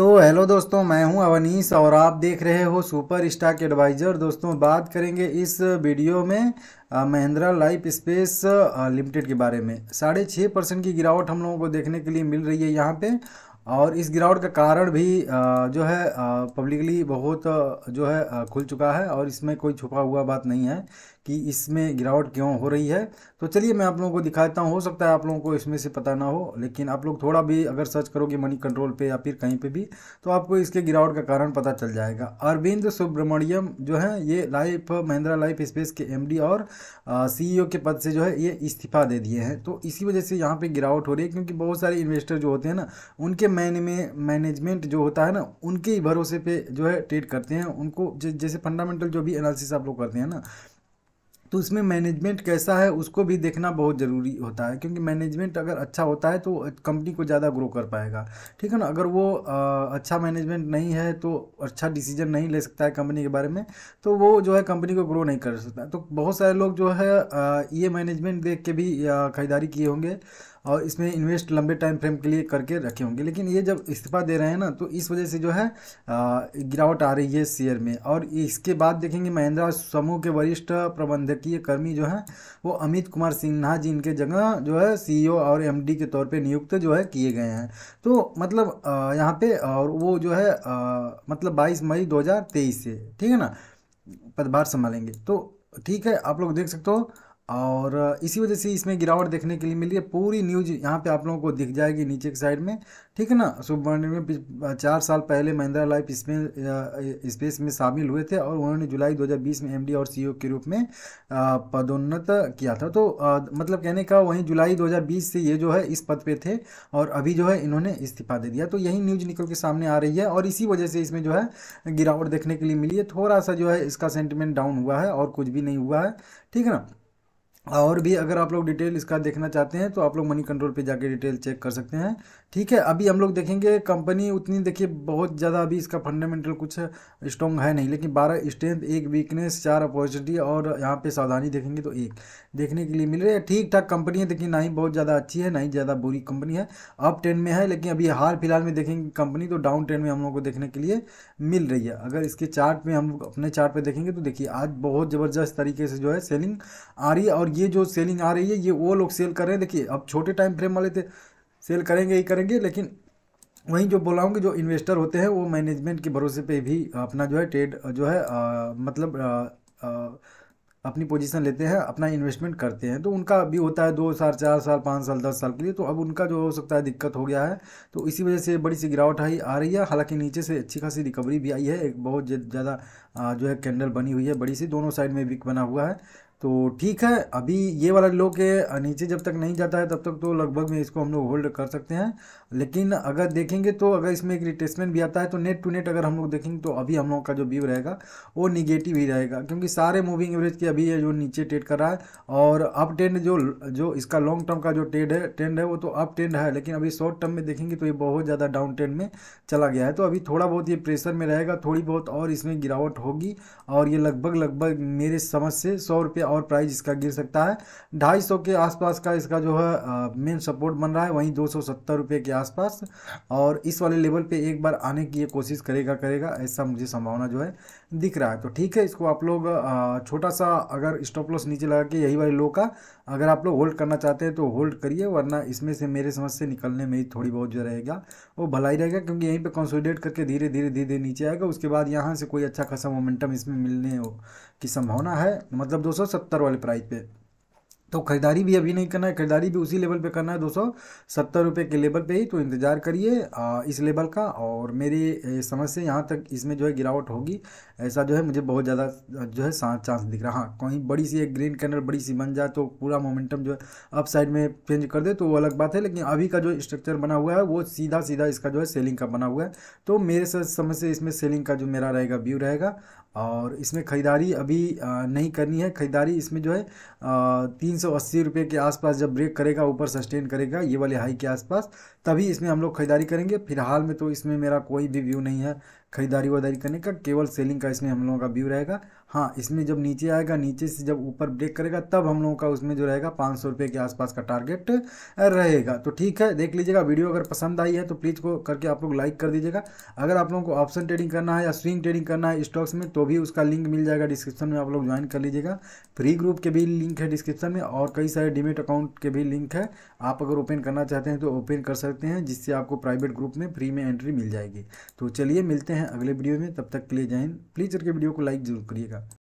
तो हेलो दोस्तों, मैं हूं अवनीश और आप देख रहे हो सुपर स्टॉक एडवाइज़र। दोस्तों बात करेंगे इस वीडियो में महिंद्रा लाइफ स्पेस लिमिटेड के बारे में। 6.5% की गिरावट हम लोगों को देखने के लिए मिल रही है यहां पे, और इस गिरावट का कारण भी जो है पब्लिकली बहुत जो है खुल चुका है और इसमें कोई छुपा हुआ बात नहीं है कि इसमें गिरावट क्यों हो रही है। तो चलिए मैं आप लोगों को दिखाता हूँ, हो सकता है आप लोगों को इसमें से पता ना हो, लेकिन आप लोग थोड़ा भी अगर सर्च करोगे मनी कंट्रोल पे या फिर कहीं पे भी तो आपको इसके गिरावट का कारण पता चल जाएगा। अरविंद सुब्रमण्यम जो है ये महिंद्रा लाइफ स्पेस के MD और CEO के पद से जो है ये इस्तीफा दे दिए हैं, तो इसी वजह से यहाँ पर गिरावट हो रही है, क्योंकि बहुत सारे इन्वेस्टर जो होते हैं ना, उनके मैनेजमेंट जो होता है ना, उनके ही भरोसे पे जो है ट्रेड करते हैं। उनको जैसे फंडामेंटल जो भी एनालिसिस आप लोग करते हैं ना, तो इसमें मैनेजमेंट कैसा है उसको भी देखना बहुत ज़रूरी होता है, क्योंकि मैनेजमेंट अगर अच्छा होता है तो कंपनी को ज़्यादा ग्रो कर पाएगा, ठीक है ना। अगर वो अच्छा मैनेजमेंट नहीं है तो अच्छा डिसीजन नहीं ले सकता है कंपनी के बारे में, तो वो जो है कंपनी को ग्रो नहीं कर सकता। तो बहुत सारे लोग जो है ये मैनेजमेंट देख के भी खरीदारी किए होंगे और इसमें इन्वेस्ट लंबे टाइम फ्रेम के लिए करके रखे होंगे, लेकिन ये जब इस्तीफा दे रहे हैं ना, तो इस वजह से जो है गिरावट आ रही है शेयर में। और इसके बाद देखेंगे महिंद्रा समूह के वरिष्ठ प्रबंधकीय कर्मी जो हैं वो अमित कुमार सिन्हा जी इनके जगह जो है CEO और MD के तौर पे नियुक्त जो है किए गए हैं। तो मतलब यहाँ पे, और वो जो है मतलब 22 मई 2023 से, ठीक है ना, पदभार संभालेंगे। तो ठीक है, आप लोग देख सकते हो, और इसी वजह से इसमें गिरावट देखने के लिए मिली है। पूरी न्यूज़ यहाँ पे आप लोगों को दिख जाएगी नीचे की साइड में, ठीक है ना। सुब्रमण्यम में 4 साल पहले महिंद्रा लाइफ स्पेस में शामिल हुए थे और उन्होंने जुलाई 2020 में MD और CEO के रूप में पदोन्नत किया था। तो मतलब कहने का वहीं जुलाई 2020 से ये जो है इस पद पे थे और अभी जो है इन्होंने इस्तीफा दे दिया, तो यही न्यूज़ निकल के सामने आ रही है और इसी वजह से इसमें जो है गिरावट देखने के लिए मिली है। थोड़ा सा जो है इसका सेंटिमेंट डाउन हुआ है और कुछ भी नहीं हुआ है, ठीक है ना। और भी अगर आप लोग डिटेल इसका देखना चाहते हैं तो आप लोग मनी कंट्रोल पे जाके डिटेल चेक कर सकते हैं, ठीक है। अभी हम लोग देखेंगे कंपनी उतनी, देखिए बहुत ज़्यादा अभी इसका फंडामेंटल कुछ स्ट्रॉन्ग है नहीं, लेकिन 12 स्ट्रेंथ, 1 वीकनेस, 4 अपॉर्चुनिटी और यहाँ पे सावधानी देखेंगे तो 1 देखने के लिए मिल रही है। ठीक ठाक कंपनी है, देखिए ना ही बहुत ज़्यादा अच्छी है ना ही ज़्यादा बुरी कंपनी है, अप 10 में है, लेकिन अभी हाल फिलहाल में देखेंगे कंपनी तो डाउन 10 में हम लोग को देखने के लिए मिल रही है। अगर इसके चार्ट में हम अपने चार्ट पर देखेंगे तो देखिए आज बहुत ज़बरदस्त तरीके से जो है सेलिंग आ रही है, और ये जो सेलिंग आ रही है ये वो लोग सेल कर रहे हैं। देखिए अब छोटे टाइम फ्रेम वाले थे सेल करेंगे ही करेंगे, लेकिन वहीं जो बोला हूँ कि जो इन्वेस्टर होते हैं वो मैनेजमेंट के भरोसे पे भी अपना जो है ट्रेड जो है मतलब अपनी पोजीशन लेते हैं, अपना इन्वेस्टमेंट करते हैं। तो उनका भी होता है 2 साल, 4 साल, 5 साल, 10 साल के लिए, तो अब उनका जो हो सकता है दिक्कत हो गया है, तो इसी वजह से बड़ी सी गिरावट आ रही है। हालांकि नीचे से अच्छी खासी रिकवरी भी आई है, एक बहुत ज़्यादा जो है कैंडल बनी हुई है बड़ी सी, दोनों साइड में विक बना हुआ है, तो ठीक है। अभी ये वाला लो के नीचे जब तक नहीं जाता है तब तक तो लगभग में इसको हम लोग होल्ड कर सकते हैं, लेकिन अगर देखेंगे तो अगर इसमें एक रिटेस्टमेंट भी आता है तो नेट टू नेट अगर हम लोग देखेंगे तो अभी हम लोग का जो व्यू रहेगा वो निगेटिव ही रहेगा, क्योंकि सारे मूविंग एवरेज के अभी ये जो नीचे ट्रेड कर रहा है, और अप ट्रेंड जो इसका लॉन्ग टर्म का जो ट्रेंड है वो तो अप ट्रेंड है, लेकिन अभी शॉर्ट टर्म में देखेंगे तो ये बहुत ज़्यादा डाउन ट्रेंड में चला गया है। तो अभी थोड़ा बहुत ये प्रेशर में रहेगा, थोड़ी बहुत और इसमें गिरावट होगी, और ये लगभग मेरे समझ से 100 रुपये और प्राइस इसका गिर सकता है। 250 के आसपास का इसका जो है मेन सपोर्ट बन रहा है, वहीं 270 रुपये के आसपास, और इस वाले लेवल पे एक बार आने की ये कोशिश करेगा, ऐसा मुझे संभावना जो है दिख रहा है। तो ठीक है, इसको आप लोग छोटा सा अगर स्टॉप लॉस नीचे लगा के यही वाले लो का अगर आप लोग होल्ड करना चाहते हैं तो होल्ड करिए, वरना इसमें से मेरे समझ से निकलने में ही थोड़ी बहुत जो रहेगा वो भला ही रहेगा, क्योंकि यहीं पर कंसोलिडेट करके धीरे धीरे धीरे नीचे आएगा। उसके बाद यहाँ से कोई अच्छा खासा मोमेंटम इसमें मिलने की संभावना है, मतलब 270 वाले प्राइस पे। तो खरीदारी भी अभी नहीं करना है, खरीदारी भी उसी लेवल पे करना है 270 रुपये के लेवल पे ही, तो इंतज़ार करिए इस लेवल का। और मेरी समझ से यहाँ तक इसमें जो है गिरावट होगी, ऐसा जो है मुझे बहुत ज़्यादा जो है चांस दिख रहा है। हाँ, कहीं बड़ी सी एक ग्रीन कैंडल बड़ी सी बन जाए तो पूरा मोमेंटम जो है अप साइड में चेंज कर दे तो वो अलग बात है, लेकिन अभी का जो स्ट्रक्चर बना हुआ है वो सीधा सीधा इसका जो है सेलिंग का बना हुआ है, तो मेरे समझ से इसमें सेलिंग का जो मेरा रहेगा व्यू रहेगा, और इसमें ख़रीदारी अभी नहीं करनी है। ख़रीदारी इसमें जो है 380 रुपये के आसपास जब ब्रेक करेगा, ऊपर सस्टेन करेगा ये वाले हाई के आसपास, तभी इसमें हम लोग ख़रीदारी करेंगे। फिलहाल में तो इसमें मेरा कोई भी व्यू नहीं है, खरीदारी वरीदारी करने का, केवल सेलिंग का इसमें हम लोगों का व्यू रहेगा। हाँ, इसमें जब नीचे आएगा, नीचे से जब ऊपर ब्रेक करेगा तब हम लोगों का उसमें जो रहेगा 500 रुपये के आसपास का टारगेट रहेगा। तो ठीक है, देख लीजिएगा। वीडियो अगर पसंद आई है तो प्लीज़ को करके आप लोग लाइक कर दीजिएगा। अगर आप लोगों को ऑप्शन ट्रेडिंग करना है या स्विंग ट्रेडिंग करना है स्टॉक्स में तो भी उसका लिंक मिल जाएगा डिस्क्रिप्शन में, आप लोग ज्वाइन कर लीजिएगा। फ्री ग्रुप के भी लिंक है डिस्क्रिप्शन में और कई सारे डीमेट अकाउंट के भी लिंक है, आप अगर ओपन करना चाहते हैं तो ओपन कर सकते हैं, जिससे आपको प्राइवेट ग्रुप में फ्री में एंट्री मिल जाएगी। तो चलिए मिलते हैं अगले वीडियो में, तब तक के लिए जय हिंद। प्लीज़ करके वीडियो को लाइक जरूर करिएगा।